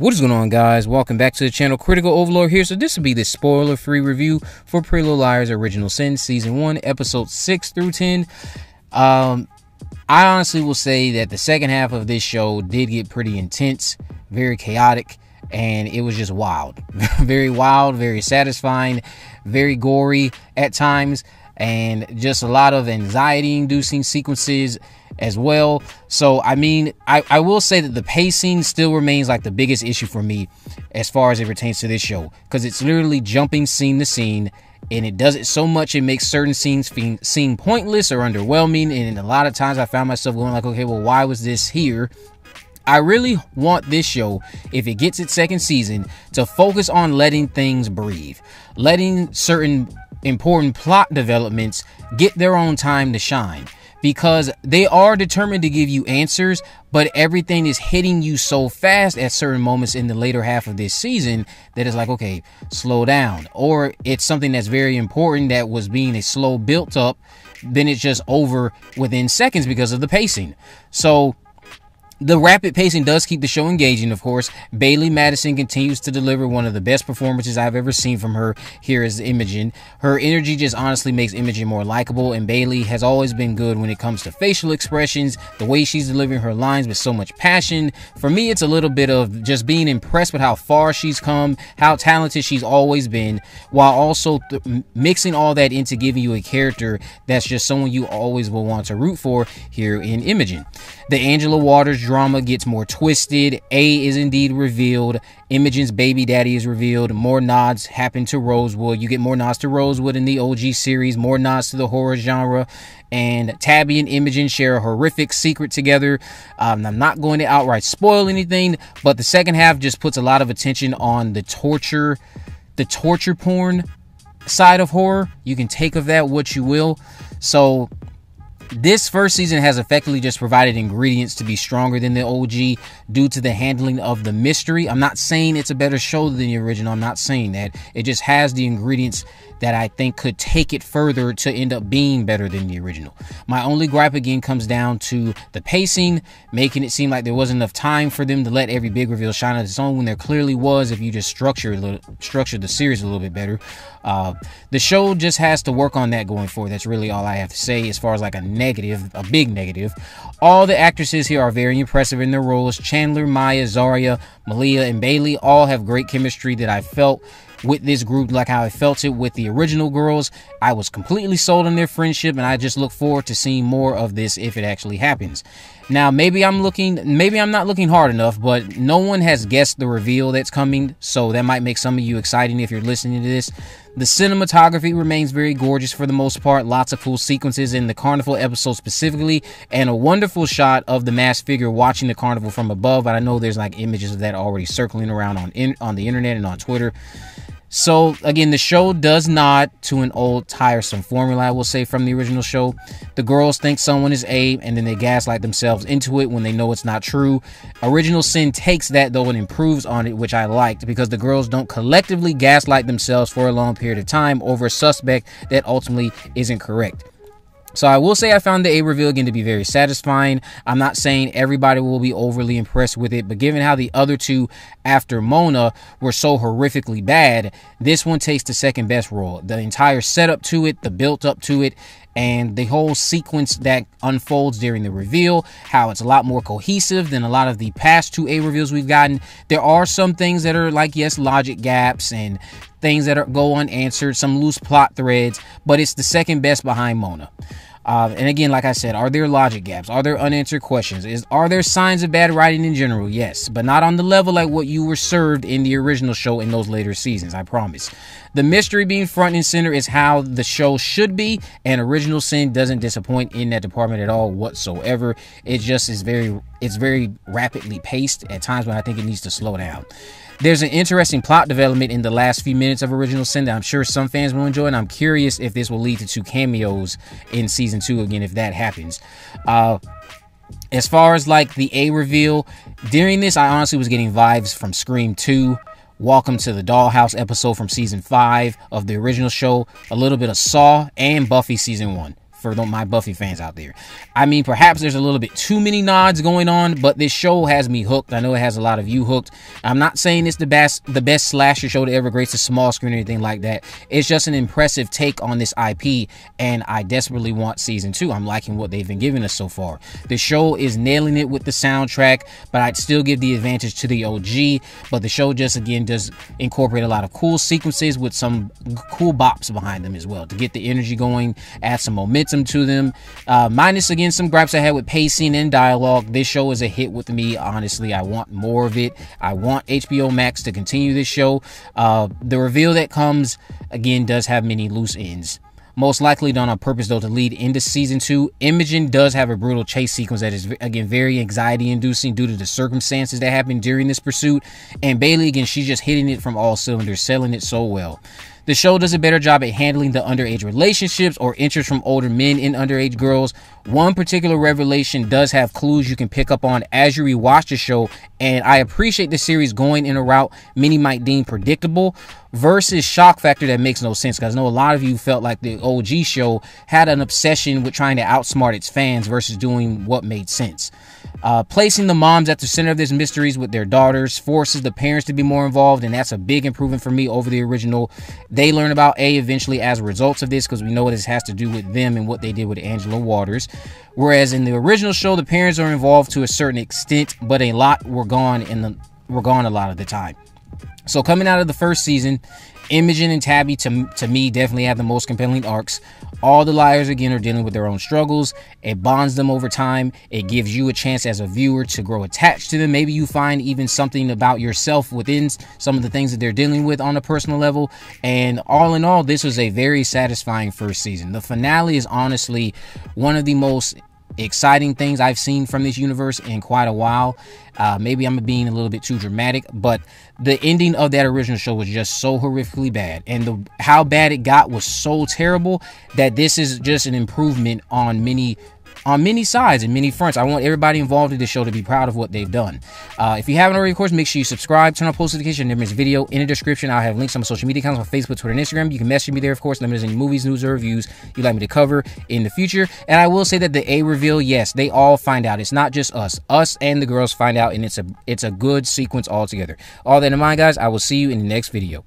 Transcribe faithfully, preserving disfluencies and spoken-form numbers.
What is going on, guys? Welcome back to the channel. Critical Overlord here. So this will be the spoiler-free review for Pretty Little Liars: Original Sin Season one, Episodes six through ten. Um, I honestly will say that the second half of this show did get pretty intense, very chaotic, and it was just wild. Very wild, very satisfying, very gory at times, and just a lot of anxiety-inducing sequences as well. So I mean, I, I will say that the pacing still remains like the biggest issue for me as far as it pertains to this show, because it's literally jumping scene to scene, and it does it so much it makes certain scenes seem pointless or underwhelming. And a lot of times I found myself going like, okay, well, why was this here? I really want this show, if it gets its second season, to focus on letting things breathe, letting certain important plot developments get their own time to shine, because they are determined to give you answers, but everything is hitting you so fast at certain moments in the later half of this season that it's like, okay, slow down. Or it's something that's very important that was being a slow built up, then it's just over within seconds because of the pacing. So the rapid pacing does keep the show engaging, of course. Bailee Madison continues to deliver one of the best performances I've ever seen from her here as Imogen. Her energy just honestly makes Imogen more likable, and Bailee has always been good when it comes to facial expressions, the way she's delivering her lines with so much passion. For me, it's a little bit of just being impressed with how far she's come, how talented she's always been, while also th mixing all that into giving you a character that's just someone you always will want to root for here in Imogen. The Angela Waters drama gets more twisted. A is indeed revealed. Imogen's baby daddy is revealed. More nods happen to Rosewood. You get more nods to Rosewood in the O G series, more nods to the horror genre. And Tabby and Imogen share a horrific secret together. Um, I'm not going to outright spoil anything, but the second half just puts a lot of attention on the torture, the torture porn side of horror. You can take of that what you will. So this first season has effectively just provided ingredients to be stronger than the O G due to the handling of the mystery. I'm not saying it's a better show than the original. I'm not saying that. It just has the ingredients that I think could take it further to end up being better than the original. My only gripe again comes down to the pacing, making it seem like there wasn't enough time for them to let every big reveal shine on its own when there clearly was if you just structure a little, structure the series a little bit better. Uh, the show just has to work on that going forward. That's really all I have to say as far as like a negative, a big negative. All the actresses here are very impressive in their roles. Chandler, Maya, Zarya, Malia, and Bailee all have great chemistry that I felt with this group, like how I felt it with the original girls. I was completely sold on their friendship, and I just look forward to seeing more of this if it actually happens. Now, maybe I'm looking, maybe I'm not looking hard enough, but no one has guessed the reveal that's coming, so that might make some of you excited if you're listening to this. The cinematography remains very gorgeous for the most part. Lots of cool sequences in the carnival episode specifically, and a wonderful shot of the masked figure watching the carnival from above. But I know there's like images of that already circling around on in, on the internet and on Twitter. So, again, the show does nod to an old, tiresome formula, I will say, from the original show. The girls think someone is Abe, and then they gaslight themselves into it when they know it's not true. Original Sin takes that, though, and improves on it, which I liked, because the girls don't collectively gaslight themselves for a long period of time over a suspect that ultimately isn't correct. So I will say I found the A reveal again to be very satisfying. I'm not saying everybody will be overly impressed with it, but given how the other two after Mona were so horrifically bad, this one takes the second best role. The entire setup to it, the built up to it, and the whole sequence that unfolds during the reveal, how it's a lot more cohesive than a lot of the past two A reveals we've gotten. There are some things that are like, yes, logic gaps and things that are, go unanswered, some loose plot threads, but it's the second best behind Mona. Uh, and again, like I said, are there logic gaps? Are there unanswered questions? Is, are there signs of bad writing in general? Yes, but not on the level like what you were served in the original show in those later seasons, I promise. The mystery being front and center is how the show should be, and Original Sin doesn't disappoint in that department at all whatsoever. It just is very, it's very rapidly paced at times when I think it needs to slow down. There's an interesting plot development in the last few minutes of Original Sin that I'm sure some fans will enjoy, and I'm curious if this will lead to two cameos in season two again if that happens. Uh, as far as like the A reveal, during this I honestly was getting vibes from Scream two, Welcome to the Dollhouse episode from season five of the original show, a little bit of Saw, and Buffy season one. for my Buffy fans out there. I mean, perhaps there's a little bit too many nods going on, but this show has me hooked. I know it has a lot of you hooked. I'm not saying it's the best the best slasher show to ever grace the small screen or anything like that. It's just an impressive take on this I P, and I desperately want season two. I'm liking what they've been giving us so far. The show is nailing it with the soundtrack, but I'd still give the advantage to the O G. But the show just, again, does incorporate a lot of cool sequences with some cool bops behind them as well to get the energy going, add some momentum to them. Uh, minus, again, some gripes I had with pacing and dialogue. This show is a hit with me, honestly. I want more of it. I want H B O Max to continue this show. Uh, the reveal that comes, again, does have many loose ends. Most likely done on purpose, though, to lead into season two. Imogen does have a brutal chase sequence that is, again, very anxiety-inducing due to the circumstances that happened during this pursuit. And Bailee, again, she's just hitting it from all cylinders, selling it so well. The show does a better job at handling the underage relationships or interest from older men in underage girls. One particular revelation does have clues you can pick up on as you rewatch the show, and I appreciate the series going in a route many might deem predictable versus shock factor that makes no sense, because I know a lot of you felt like the O G show had an obsession with trying to outsmart its fans versus doing what made sense. Uh, placing the moms at the center of this mysteries with their daughters forces the parents to be more involved, and that's a big improvement for me over the original. They learn about A eventually as a result of this, because we know this has to do with them and what they did with Angela Waters. Whereas in the original show, the parents are involved to a certain extent, but a lot were gone in the were gone a lot of the time. So coming out of the first season, Imogen and Tabby, to, to me, definitely have the most compelling arcs. All the liars, again, are dealing with their own struggles. It bonds them over time. It gives you a chance as a viewer to grow attached to them. Maybe you find even something about yourself within some of the things that they're dealing with on a personal level. And all in all, this was a very satisfying first season. The finale is honestly one of the most exciting things I've seen from this universe in quite a while. Uh, maybe I'm being a little bit too dramatic, but the ending of that original show was just so horrifically bad, and the how bad it got was so terrible that this is just an improvement on many on many sides and many fronts. I want everybody involved in this show to be proud of what they've done. Uh, if you haven't already, of course, make sure you subscribe, turn on post notifications, never miss a video. In the description, I'll have links on my social media accounts on Facebook, Twitter, and Instagram. You can message me there, of course, let me know any movies, news, or reviews you'd like me to cover in the future. And I will say that the A reveal, yes, they all find out. It's not just us. Us and the girls find out, and it's a, it's a good sequence altogether. All that in mind, guys, I will see you in the next video.